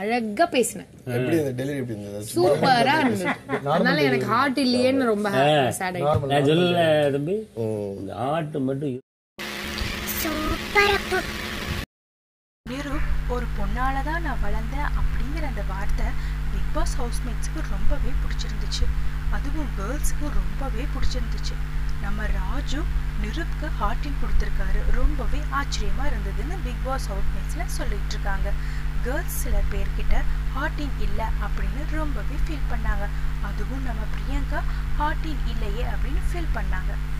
அழகா பேசினேன். எப்படி இந்த டெலிவரி எப்படி இருந்தது? சூப்பரா இருந்துச்சு. அதனால எனக்கு ஹார்ட் இல்லையேன்னு ரொம்ப sad ஆயிடுச்சு. நான் சொல்ல தம்பி இந்த ஹார்ட் மட்டும் சூப்பரா மேரோ ஒரு பொண்ணால தான் நான் வளர்ந்தேன் அப்படிங்கற அந்த வார்த்தை பிக் பாஸ் ஹவுஸ்மேட்ஸ்க்கு ரொம்பவே பிடிச்சிருந்துச்சு. அதுவும் கேர்ள்ஸ்க்கு ரொம்பவே பிடிச்சிருந்துச்சு. நம்ம ராஜு நிருப்க்கு ஹார்ட்டிங் கொடுத்துருக்காரு, ரொம்பவே ஆச்சரியமாக இருந்ததுன்னு பிக் பாஸ் அவுட்மேட்ஸில் சொல்லிகிட்டு இருக்காங்க. கேர்ள்ஸ் சில பேர்கிட்ட ஹார்ட்டிங் இல்லை அப்படின்னு ரொம்பவே ஃபீல் பண்ணாங்க. அதுவும் நம்ம பிரியங்கா ஹார்ட்டிங் இல்லையே அப்படின்னு ஃபீல் பண்ணாங்க.